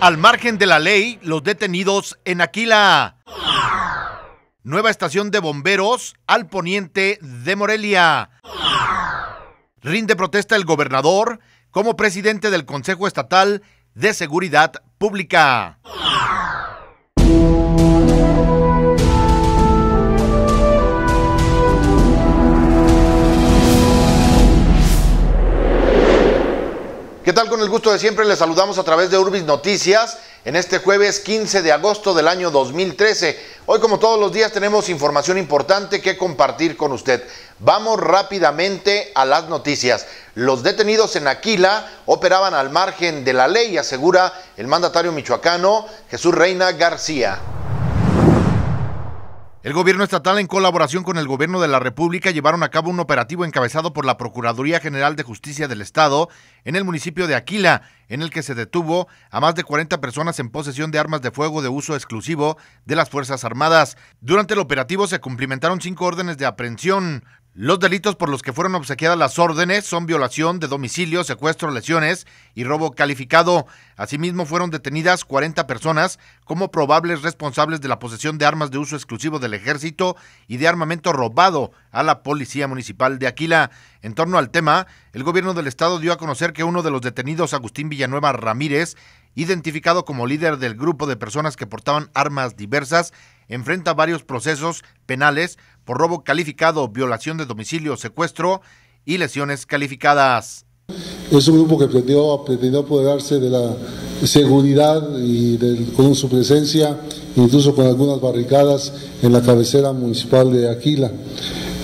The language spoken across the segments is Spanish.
Al margen de la ley, los detenidos en Aquila. Nueva estación de bomberos al poniente de Morelia. Rinde protesta el gobernador como presidente del Consejo Estatal de Seguridad Pública. ¿Qué tal? Con el gusto de siempre les saludamos a través de Urbis Noticias en este jueves 15 de agosto del año 2013. Hoy, como todos los días, tenemos información importante que compartir con usted. Vamos rápidamente a las noticias. Los detenidos en Aquila operaban al margen de la ley, asegura el mandatario michoacano Jesús Reyna García. El gobierno estatal, en colaboración con el gobierno de la República, llevaron a cabo un operativo encabezado por la Procuraduría General de Justicia del Estado en el municipio de Aquila, en el que se detuvo a más de 40 personas en posesión de armas de fuego de uso exclusivo de las Fuerzas Armadas. Durante el operativo se cumplimentaron 5 órdenes de aprehensión. Los delitos por los que fueron obsequiadas las órdenes son violación de domicilio, secuestro, lesiones y robo calificado. Asimismo, fueron detenidas 40 personas como probables responsables de la posesión de armas de uso exclusivo del Ejército y de armamento robado a la Policía Municipal de Aquila. En torno al tema, el gobierno del estado dio a conocer que uno de los detenidos, Agustín Villanueva Ramírez, identificado como líder del grupo de personas que portaban armas diversas, enfrenta varios procesos penales por robo calificado, violación de domicilio, secuestro y lesiones calificadas. Es un grupo que pretendió apoderarse de la seguridad y con su presencia, incluso con algunas barricadas en la cabecera municipal de Aquila.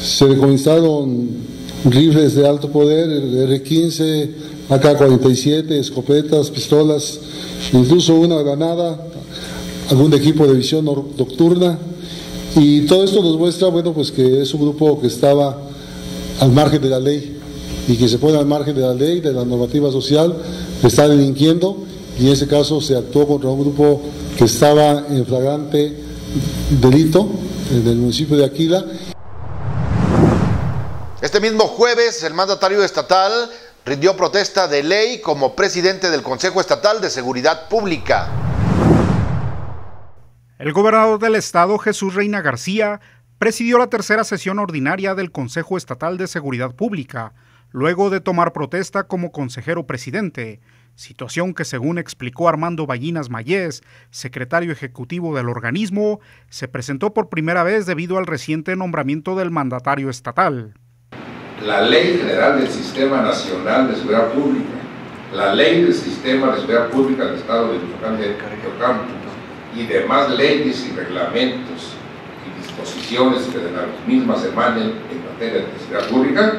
Se recomendaron rifles de alto poder, R-15, AK-47, escopetas, pistolas, incluso una granada, algún equipo de visión nocturna, y todo esto nos muestra, bueno, pues que es un grupo que estaba al margen de la ley y que se pone al margen de la ley, de la normativa social, que está delinquiendo, y en ese caso se actuó contra un grupo que estaba en flagrante delito en el municipio de Aquila. Este mismo jueves, el mandatario estatal rindió protesta de ley como presidente del Consejo Estatal de Seguridad Pública. El gobernador del estado, Jesús Reyna García, presidió la tercera sesión ordinaria del Consejo Estatal de Seguridad Pública, luego de tomar protesta como consejero presidente, situación que, según explicó Armando Ballinas Mayés, secretario ejecutivo del organismo, se presentó por primera vez debido al reciente nombramiento del mandatario estatal. La Ley General del Sistema Nacional de Seguridad Pública, la Ley del Sistema de Seguridad Pública del Estado de Michoacán y demás leyes y reglamentos y disposiciones que de las mismas emanen en materia de seguridad pública.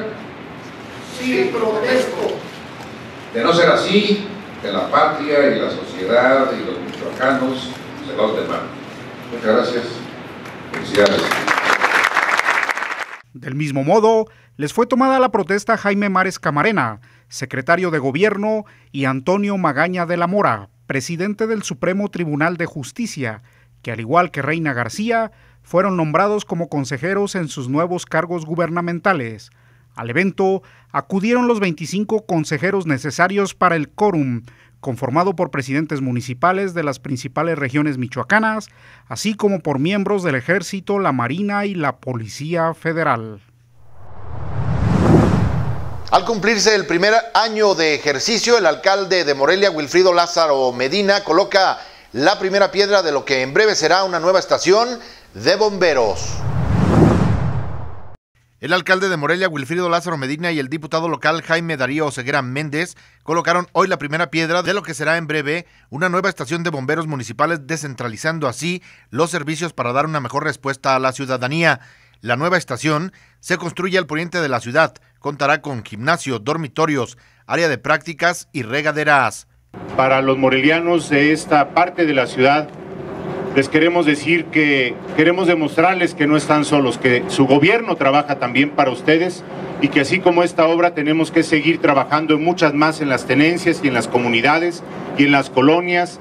Sí, protesto. De no ser así, que la patria y la sociedad y los michoacanos se los demandan. Muchas gracias. Felicidades. Del mismo modo, les fue tomada la protesta a Jaime Mares Camarena, secretario de Gobierno, y Antonio Magaña de la Mora, presidente del Supremo Tribunal de Justicia, que al igual que Reyna García, fueron nombrados como consejeros en sus nuevos cargos gubernamentales. Al evento acudieron los 25 consejeros necesarios para el quórum, conformado por presidentes municipales de las principales regiones michoacanas, así como por miembros del Ejército, la Marina y la Policía Federal. Al cumplirse el primer año de ejercicio, el alcalde de Morelia, Wilfrido Lázaro Medina, coloca la primera piedra de lo que en breve será una nueva estación de bomberos. El alcalde de Morelia, Wilfrido Lázaro Medina, y el diputado local Jaime Darío Oseguera Méndez colocaron hoy la primera piedra de lo que será en breve una nueva estación de bomberos municipales, descentralizando así los servicios para dar una mejor respuesta a la ciudadanía. La nueva estación se construye al poniente de la ciudad, contará con gimnasio, dormitorios, área de prácticas y regaderas. Para los morelianos de esta parte de la ciudad, les queremos decir que queremos demostrarles que no están solos, que su gobierno trabaja también para ustedes y que así como esta obra tenemos que seguir trabajando en muchas más, en las tenencias y en las comunidades y en las colonias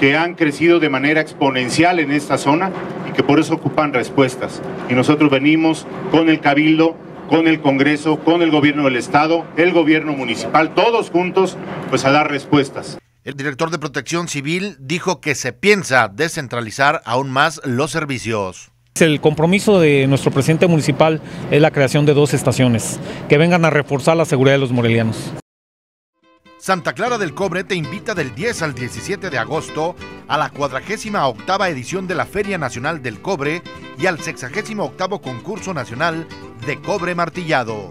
que han crecido de manera exponencial en esta zona y que por eso ocupan respuestas. Y nosotros venimos con el Cabildo, con el Congreso, con el Gobierno del Estado, el Gobierno Municipal, todos juntos, pues a dar respuestas. El director de Protección Civil dijo que se piensa descentralizar aún más los servicios. El compromiso de nuestro presidente municipal es la creación de 2 estaciones que vengan a reforzar la seguridad de los morelianos. Santa Clara del Cobre te invita del 10 al 17 de agosto a la 48ª edición de la Feria Nacional del Cobre y al 68º Concurso Nacional de Cobre Martillado.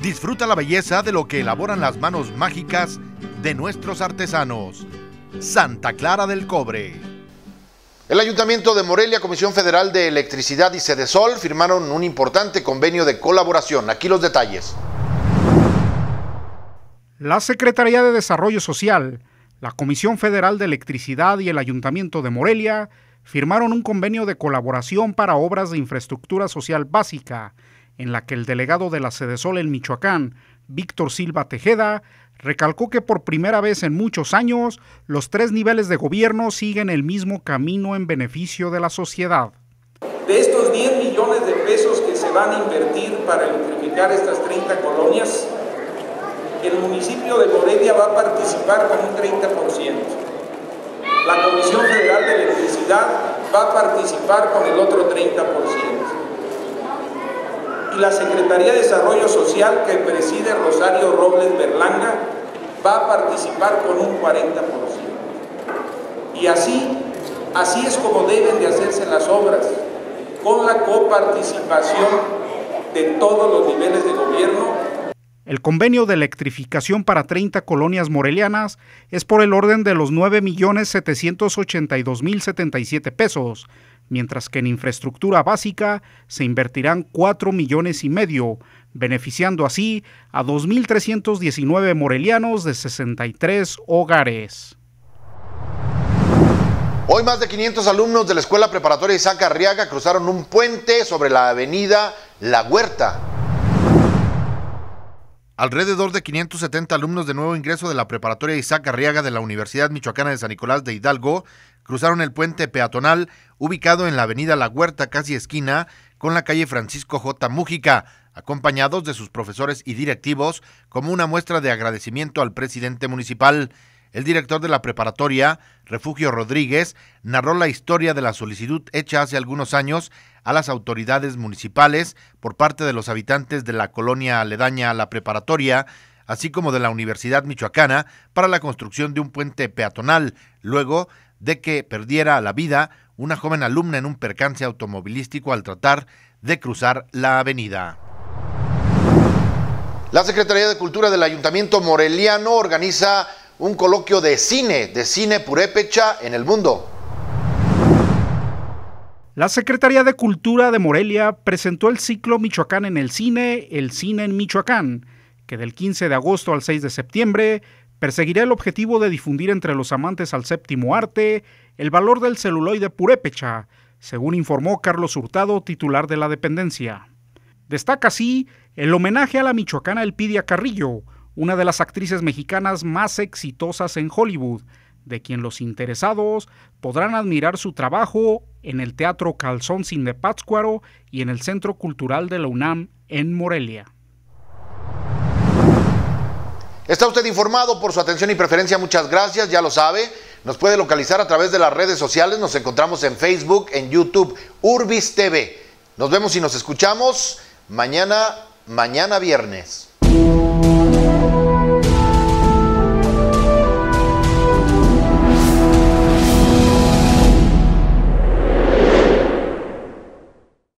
Disfruta la belleza de lo que elaboran las manos mágicas de nuestros artesanos. Santa Clara del Cobre. El Ayuntamiento de Morelia, Comisión Federal de Electricidad y Sedesol firmaron un importante convenio de colaboración. Aquí los detalles. La Secretaría de Desarrollo Social, la Comisión Federal de Electricidad y el Ayuntamiento de Morelia firmaron un convenio de colaboración para obras de infraestructura social básica, en la que el delegado de la Sedesol en Michoacán, Víctor Silva Tejeda, recalcó que por primera vez en muchos años, los 3 niveles de gobierno siguen el mismo camino en beneficio de la sociedad. De estos 10 millones de pesos que se van a invertir para electrificar estas 30 colonias, el municipio de Morelia va a participar con un 30%. La Comisión Federal de Electricidad va a participar con el otro 30%. Y la Secretaría de Desarrollo Social, que preside Rosario Robles Berlanga, va a participar con un 40%. Y así es como deben de hacerse las obras, con la coparticipación de todos los niveles de gobierno. El convenio de electrificación para 30 colonias morelianas es por el orden de los 9.782.077 pesos, mientras que en infraestructura básica se invertirán 4,5 millones, beneficiando así a 2.319 morelianos de 63 hogares. Hoy más de 500 alumnos de la Escuela Preparatoria Isaac Arriaga cruzaron un puente sobre la avenida La Huerta. Alrededor de 570 alumnos de nuevo ingreso de la Preparatoria Isaac Arriaga de la Universidad Michoacana de San Nicolás de Hidalgo cruzaron el puente peatonal ubicado en la avenida La Huerta, casi esquina con la calle Francisco J. Mújica, acompañados de sus profesores y directivos como una muestra de agradecimiento al presidente municipal. El director de la preparatoria, Refugio Rodríguez, narró la historia de la solicitud hecha hace algunos años a las autoridades municipales por parte de los habitantes de la colonia aledaña a la preparatoria, así como de la Universidad Michoacana, para la construcción de un puente peatonal, luego de que perdiera la vida una joven alumna en un percance automovilístico al tratar de cruzar la avenida. La Secretaría de Cultura del Ayuntamiento Moreliano organiza un coloquio de cine purépecha en el mundo. La Secretaría de Cultura de Morelia presentó el ciclo Michoacán en el cine en Michoacán, que del 15 de agosto al 6 de septiembre perseguirá el objetivo de difundir entre los amantes al séptimo arte el valor del celuloide purépecha, según informó Carlos Hurtado, titular de la dependencia. Destaca así el homenaje a la michoacana Elpidia Carrillo, una de las actrices mexicanas más exitosas en Hollywood, de quien los interesados podrán admirar su trabajo en el Teatro Calzonzin de Pátzcuaro y en el Centro Cultural de la UNAM en Morelia. Está usted informado. Por su atención y preferencia, muchas gracias, ya lo sabe. Nos puede localizar a través de las redes sociales, nos encontramos en Facebook, en YouTube, Urbis TV. Nos vemos y nos escuchamos mañana viernes.